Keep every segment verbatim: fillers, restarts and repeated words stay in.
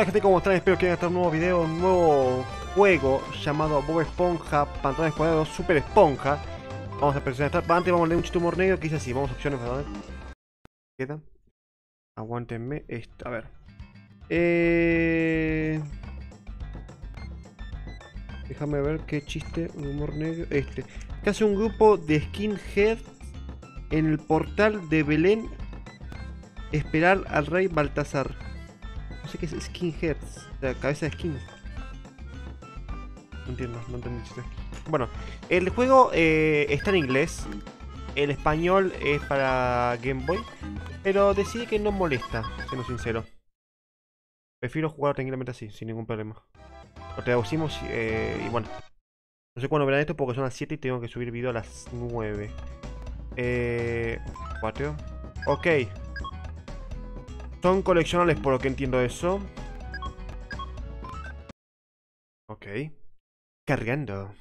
Hola gente, ¿cómo están? Espero que hayan estado en un nuevo video, un nuevo juego llamado Bob Esponja, pantalones cuadrados, Super Esponja. Vamos a presionar esta, antes vamos a leer un chiste humor negro que dice así, vamos a opciones, ¿verdad? Queda. Aguántenme esta, a ver. Eh... Déjame ver qué chiste humor negro, este. ¿Qué hace un grupo de skinhead en el portal de Belén esperar al rey Baltasar? No sé qué es skinheads, la cabeza de skins. No entiendo, no entiendo el chiste. Bueno, el juego eh, está en inglés. El español es para Game Boy. Pero decidí que no molesta, siendo sincero. Prefiero jugar tranquilamente así, sin ningún problema. Lo traducimos eh, y bueno. No sé cuándo verán esto porque son las siete y tengo que subir video a las nueve. Eh... cuatro. Ok. Son coleccionables por lo que entiendo eso. Ok. Cargando.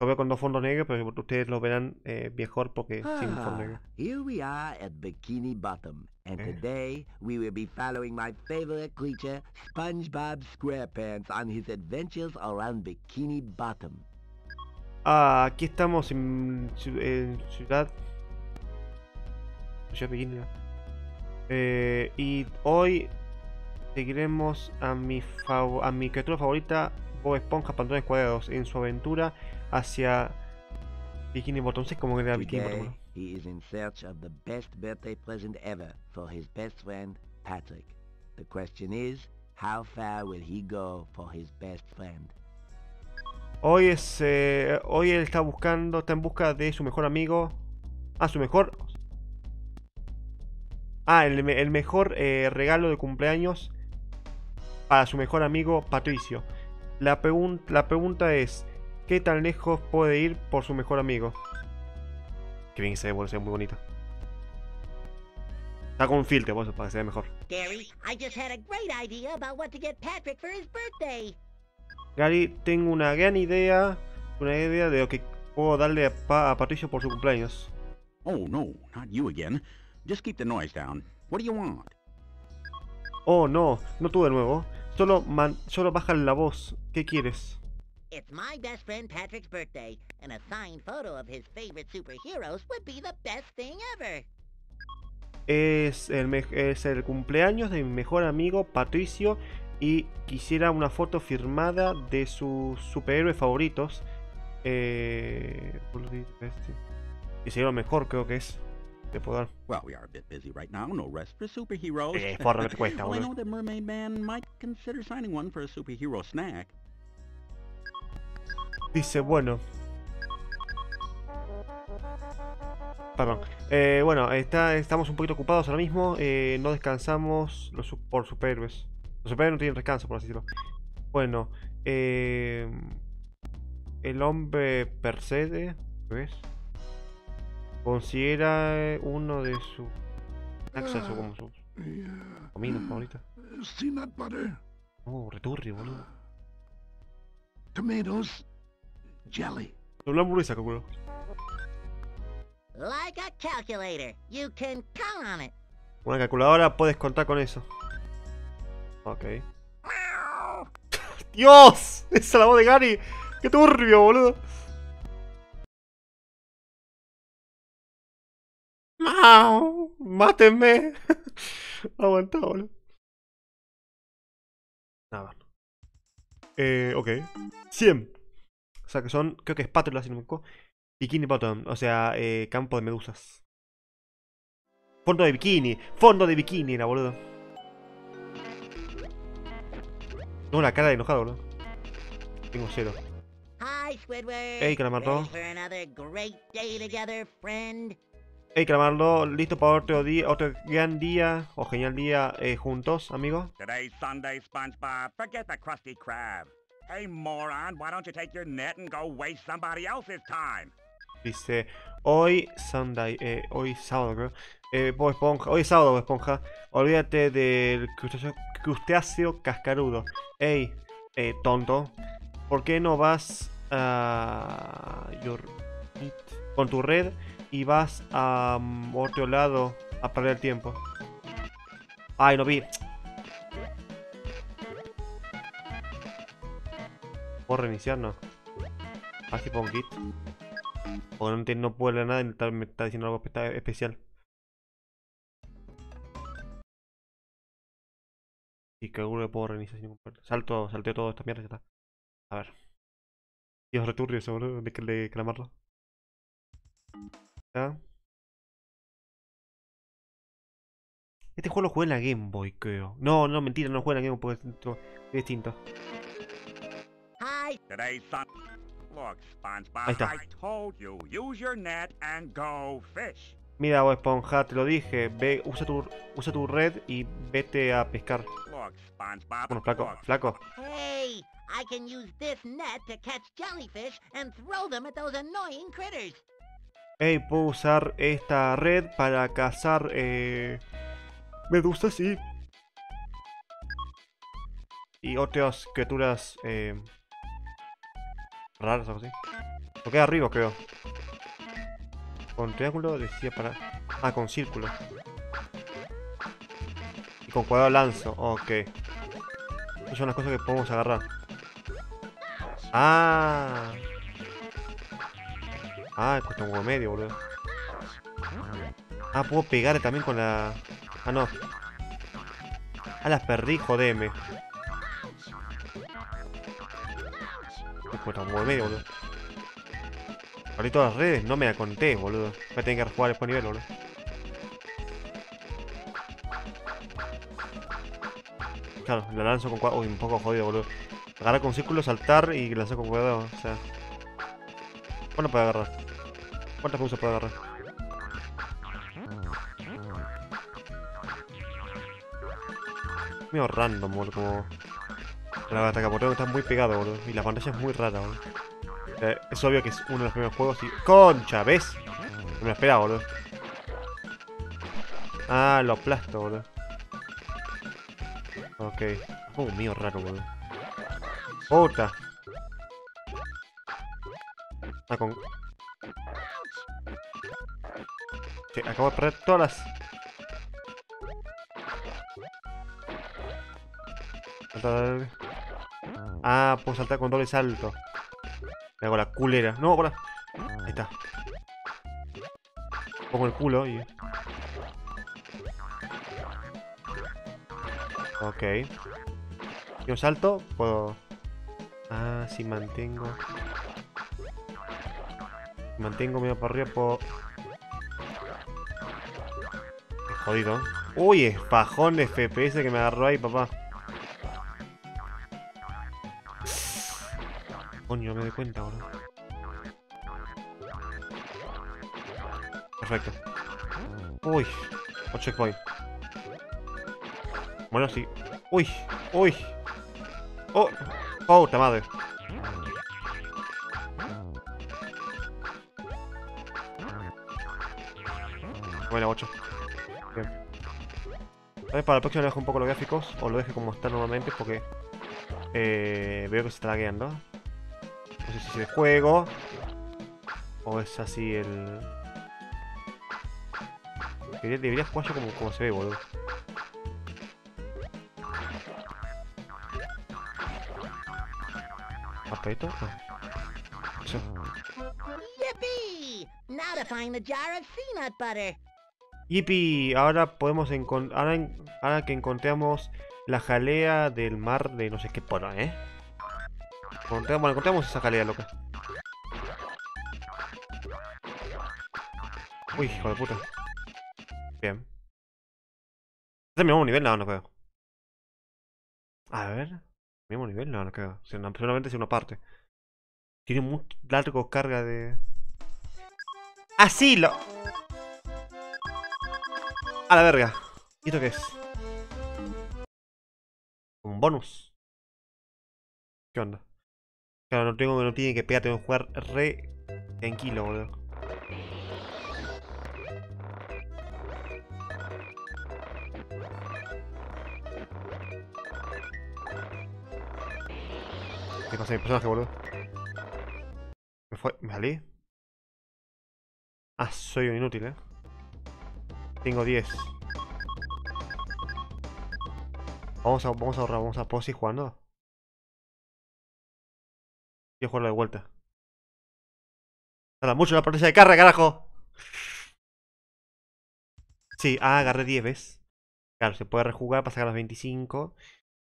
Lo veo con dos fondos negros, pero ustedes lo verán eh, mejor porque ah, sin fondo negro. Here we are at Bikini Bottom, and eh. today we will be following my favorite creature, SpongeBob SquarePants, on his adventures around Bikini Bottom. Ah, aquí estamos en, en ciudad. Ciudad Bikini. Eh, y hoy seguiremos a mi fav a mi criatura favorita, Bob Esponja, pantalones cuadrados, en su aventura hacia Bikini Bottom. No sé cómo era Bikini Bottom. He is in search of the best birthday present ever for his best friend Patrick. The question is, how far will he go for his best friend? Hoy es, eh, hoy él está buscando, está en busca de su mejor amigo. Ah, su mejor. Ah, el, el mejor eh, regalo de cumpleaños para su mejor amigo Patricio. La, pregun la pregunta es, ¿qué tan lejos puede ir por su mejor amigo? Que bien que se ve, se ve muy bonito. Está con un filtro, por eso, para que se vea mejor. Gary, I just had a great idea about what to get Patrick for his birthday. Gary, tengo una gran idea, una idea de lo que puedo darle a, pa a Patricio por su cumpleaños. Oh no, not you again. Just keep the noise down. What do you want? Oh no, no tú de nuevo. Solo, man, solo baja la voz. ¿Qué quieres? It's my best friend Patrick's birthday, and a signed photo of his favorite superheroes would be the best thing ever. Es el, es el cumpleaños de mi mejor amigo Patricio y quisiera una foto firmada de sus superhéroes favoritos. Eh, y sería lo mejor, creo que es. De poder. Well, we are a bit busy right now. No rest for superheroes. Eh, porra, me cuesta, well, I know that Mermaid Man might consider signing one for a superhero snack. Dice, bueno. Perdón. Eh, bueno, está, estamos un poquito ocupados ahora mismo. Eh, no descansamos los, por superhéroes. Los superhéroes no tienen descanso, por así decirlo. Bueno. Eh, el hombre Persede, ¿ves? Considera uno de sus acceso como su comida favorita. Peanut butter. Oh, returri, boludo. Tomatoes. Jelly. Doble hamburguesa, calculo. Like a calculator. You can count on it. Una calculadora, puedes contar con eso. Ok. ¡Dios! Esa es la voz de Gary. ¡Qué turbio, boludo! ¡Mau! ¡Mátenme! Aguantá, boludo. Nada. Eh, ok. cien. O sea que son, creo que es espátulas, si no me equivoco. Bikini Bottom, o sea, eh, campo de medusas. Fondo de bikini, fondo de bikini, la boludo. No, la cara de enojado, boludo. Tengo cero. Hi, Squidward. Hey, Clamardo. Hey, Clamardo, listo para otro día, otro gran día o genial día eh, juntos, amigos. Today's Sunday, SpongeBob. Forget the crusty crab. Hey, moron, why don't you take your net and go waste somebody else's time? Dice, hoy Sunday, eh, hoy sábado, creo. Eh, Bob Esponja, hoy es sábado, Bob Esponja. Olvídate del crustáceo, crustáceo cascarudo. Hey, eh, tonto, ¿por qué no vas a your con tu red? Y vas a um, otro lado a perder el tiempo. Ay, no vi. ¿Puedo reiniciar? No. Así pongo kit. Porque no, no puedo leer nada y me, me está diciendo algo especial. Y que seguro que puedo reiniciar sin ningún... Salto, salteo todo esta mierda y ya está. A ver. Dios, returbio ese boludo de, de Clamardo. Ya. Este juego lo jugué en la Game Boy, creo. No, no, mentira, no lo jugué en la Game Boy porque es distinto. Hi. Look, SpongeBob, ahí está. I told you, use your net and go fish. Mira, oh, Esponja, te lo dije. Ve, usa tu, usa tu red y vete a pescar. Look, SpongeBob, bueno, flaco, look. flaco. Hey, I can use this net to catch jellyfish and throw them at those annoying critters. Hey, puedo usar esta red para cazar eh, medusas y y otras criaturas eh, raras o algo así. Lo queda arriba, creo. Con triángulo decía para... Ah, con círculo. Y con cuadrado lanzo, ok. Esas son las cosas que podemos agarrar. Ah. Ah, cuesta un huevo medio, boludo. Ah, puedo pegar también con la... Ah, no. Ah, las perdí, jodeme. Cuesta un huevo medio, boludo. Perdí todas las redes, no me la conté, boludo. Voy a tener que jugar después nivel, boludo. Claro, la lanzo con cuadrado. Uy, un poco jodido, boludo. Agarrar con círculo, saltar y lanzar con cuadrado, o sea. ¿Cuánto puedo agarrar? ¿Cuántas pulsas puedo agarrar? Mío random, boludo, como... La atacapoteo está muy pegado, boludo. Y la pantalla es muy rara, boludo. Eh, es obvio que es uno de los primeros juegos y... ¡Concha! ¿Ves? No me lo esperaba, boludo. Ah, lo aplasto, boludo. Ok. Oh, mío raro, boludo. ¡Puta! Ah, con... Sí, acabo de perder todas las... Saltar... Ah, puedo saltar con doble salto. Me hago la culera. No, por la... Ahí está. Pongo el culo y... Ok. Y un salto, puedo... Ah, si mantengo... Si mantengo medio para arriba, puedo... Qué jodido. Uy, es pajón de F P S que me agarró ahí, papá. Coño, me doy cuenta ahora. Perfecto. Uy, un checkpoint. Bueno, sí. Uy, uy. Oh, puta madre. Bueno, ocho. Bien. A ver, para la próxima le dejo un poco los gráficos. O lo deje como está normalmente porque eh, veo que se está lagueando. No sé si es el juego o es así el... Debería, debería jugar yo como, como se ve, boludo. ¿Hasta esto? No. Eso. ¡Yipi! Ahora podemos encontrar... Ahora, en ahora que encontramos la jalea del mar de no sé qué porra, ¿eh? Bueno, encontramos esa calidad, loca. Uy, hijo de puta. Bien. ¿Terminamos un nivel? No, no creo. A ver. ¿Terminamos un nivel? No, no creo. Solamente es una parte. Tiene muy largo carga de... ¡Asilo! A la verga. ¿Y esto qué es? Un bonus. ¿Qué onda? Claro, no tengo, no tiene que pegar, tengo que jugar re tranquilo, boludo. ¿Qué pasa mi personaje, boludo? ¿Me fue? ¿Me salí? Ah, soy un inútil, eh. Tengo diez. Vamos a, vamos a ahorrar, vamos a posi jugando. Quiero jugarlo de vuelta. Nada, mucho la potencia de carga, carajo. Sí, ah, agarré diez, ¿ves? Claro, se puede rejugar para sacar las veinticinco.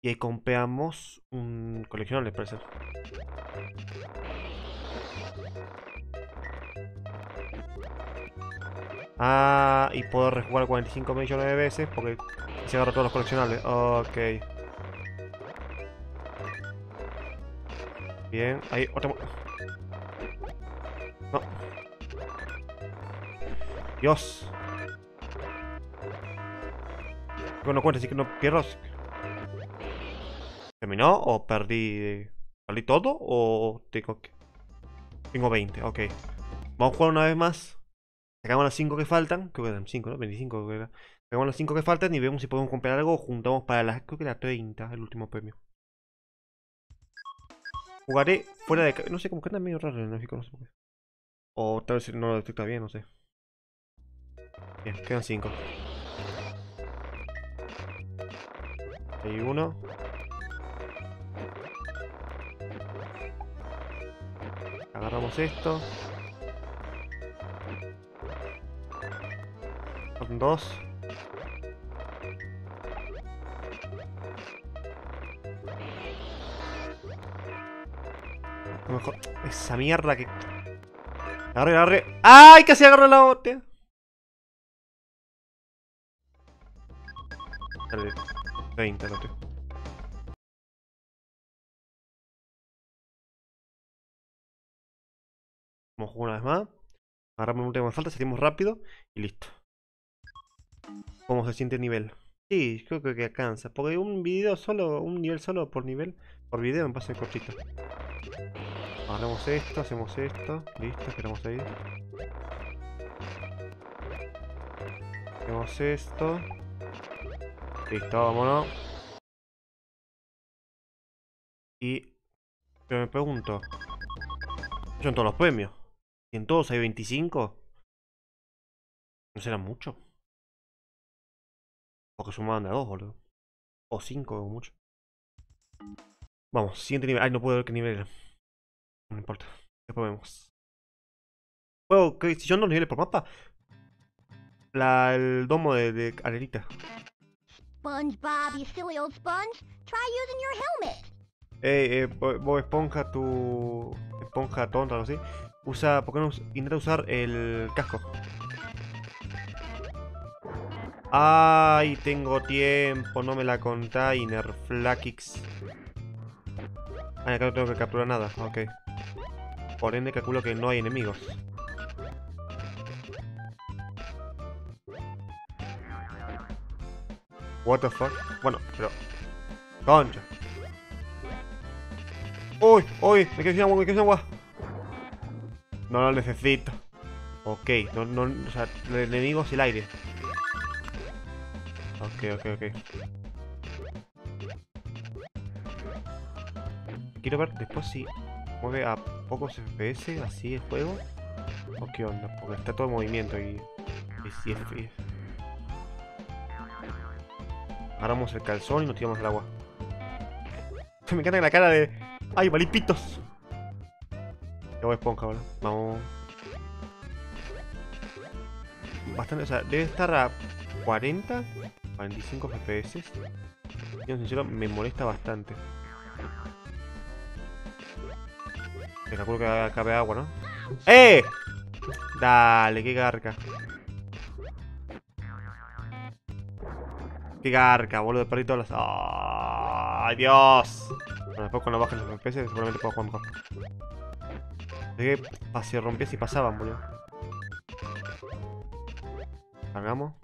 Y ahí compeamos un coleccionable, parece. Ah, y puedo rejugar cuarenta y cinco millones de veces porque se agarra todos los coleccionables. Ok. Bien, ahí otra. No. Dios. No cuenta, así que no pierdo. ¿Terminó o perdí? ¿Perdí todo o tengo que...? Tengo veinte, ok. Vamos a jugar una vez más. Sacamos las cinco que faltan. Creo que eran cinco, ¿no? veinticinco creo que era. Sacamos las cinco que faltan y vemos si podemos comprar algo o juntamos para las... Creo que era treinta, el último premio. Jugaré fuera de... No sé, como que anda medio raro el lógico, no sé por qué. O tal vez no lo detecta bien, no sé. Bien, quedan cinco. Hay uno. Agarramos esto. Son dos. A lo mejor... Esa mierda que... Agarre, agarre. ¡Ay! Casi agarré la botella. Dale. veinte, no te... Vamos a jugar una vez más. Agarramos el último que falta, salimos rápido y listo. ¿Cómo se siente el nivel? Sí, creo que alcanza. Porque un video solo, un nivel solo por nivel, por video me pasa el cortito. Agarramos esto, hacemos esto, listo, esperamos ahí. Hacemos esto. Listo, vámonos. Y... Pero me pregunto... Son todos los premios. ¿Y en todos hay veinticinco? ¿No será mucho? Porque sumaban de a dos, boludo. O cinco o mucho. Vamos, siguiente nivel. Ay, no puedo ver qué nivel era. No importa. Después vemos. Juego, que si son dos niveles por mapa. La, el domo de, de Arelita. SpongeBob, you silly old sponge. Try using your helmet. Eh, eh, Bob Esponja, tu... Esponja tonta, algo así. Usa... ¿Por qué no intenta usar el casco? Ay, tengo tiempo. No me la contáis, Nerflakix. Ah, acá no tengo que capturar nada. Ok. Por ende, calculo que no hay enemigos. What the fuck? Bueno, pero... Concha. Uy, uy, me quedé sin agua, me quedé sin agua. No lo necesito. Ok, no, no, o sea, el enemigo es el aire. Ok, ok, ok. Quiero ver después si mueve a pocos F P S así el juego. O qué onda, porque está todo en movimiento y... y si F P S. Agarramos el calzón y nos tiramos al agua. Me encanta la cara de... ¡Ay, valipitos! Yo voy a esponja, ¿verdad? Vamos. Bastante, o sea, debe estar a cuarenta, cuarenta y cinco F P S. Yo, sincero, me molesta bastante. Me calculo que acabe agua, ¿no? ¡Eh! Dale, qué garca. Qué garca, boludo, perdí todas las... ¡Ay, Dios! Bueno, después cuando bajen los F P S seguramente puedo jugar mejor. Así que se rompía si pasaban, boludo. Cargamos.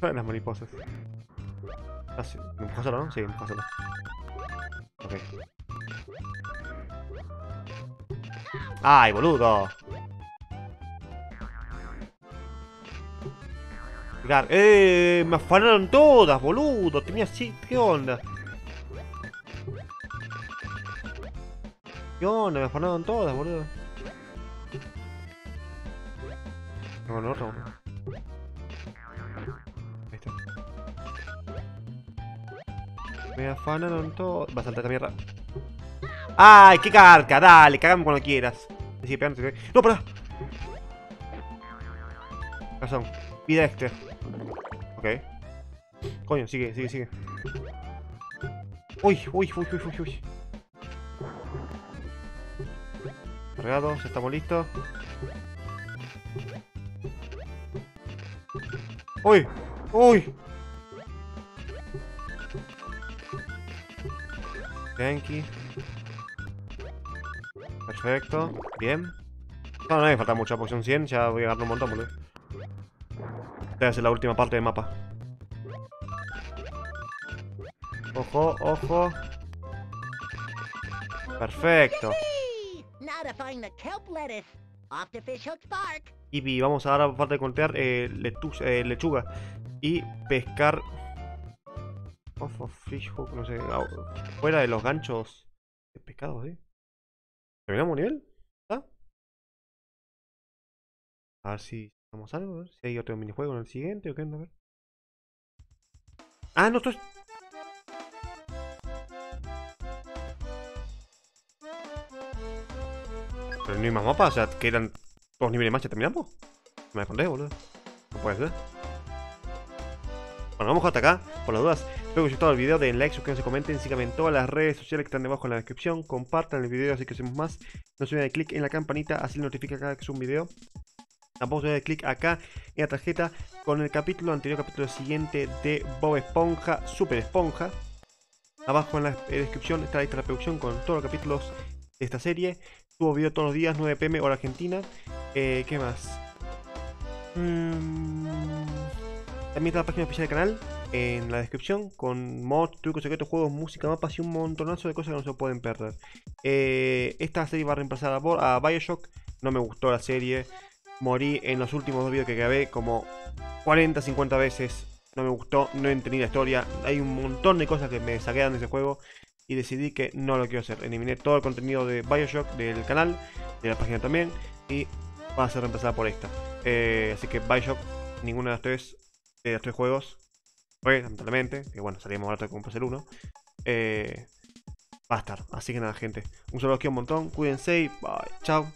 Las mariposas. Ah, sí. ¿Me empujas solo, no? Sí, me empujas solo. Ok. ¡Ay, boludo! Gar ¡Eh! ¡Me afanaron todas, boludo! Tenía así... ¿Qué onda? ¿Qué onda? Me afanaron todas, boludo. No, no, no. Ahí está. Me afanaron todas. Va a saltar esta mierda. Ay, qué carca, dale, cagame cuando quieras. Sí, pegándote. No, pará. Razón. Vida este. Ok. Coño, sigue, sigue, sigue. Uy, uy, uy, uy, uy, uy. Cargados, estamos listos. Uy, uy. Tranqui. Perfecto, bien. No, no me falta mucho, porque son cien, ya voy a agarrar un montón, boludo. Esta va a ser la última parte del mapa. Ojo, ojo. Perfecto. Y vamos ahora a parte de contear eh, letus, eh, lechuga y pescar. Off of fish hook, no sé. Fuera de los ganchos de pescado, ¿eh? ¿Terminamos nivel? ¿Ah? A ver si hacemos algo, a ver si hay otro minijuego en el siguiente o qué, a ver. Ah, no, esto es... Pero no hay más mapas, o sea, que eran dos niveles más, ya terminamos. Me escondé, boludo. No puede ser. Bueno, vamos hasta acá, por las dudas. Espero que os haya gustado el video, den like, suscríbanse, comenten, síganme en todas las redes sociales que están debajo en la descripción. Compartan el video así que hacemos más. No se olviden de clic en la campanita, así les notifica cada que subo un video. Tampoco se olviden de clic acá en la tarjeta con el capítulo anterior, capítulo siguiente de Bob Esponja, Super Esponja. Abajo en la descripción está la lista de reproducción con todos los capítulos de esta serie. Subo video todos los días, nueve pm hora argentina. Eh, ¿Qué más? Mm... También está la página oficial del canal en la descripción con mods, trucos secretos, juegos, música, mapas y un montonazo de cosas que no se pueden perder. Eh, esta serie va a reemplazar a, a Bioshock. No me gustó la serie. Morí en los últimos dos videos que grabé como cuarenta, cincuenta veces. No me gustó, no entendí la historia. Hay un montón de cosas que me saquean de ese juego y decidí que no lo quiero hacer. Eliminé todo el contenido de Bioshock del canal, de la página también, y va a ser reemplazada por esta. Eh, así que Bioshock, ninguna de las tres. De los tres juegos, pues, lamentablemente, que bueno, salíamos barato con el uno, eh, va a estar. Así que nada, gente, un saludo aquí un montón, cuídense y bye, chao.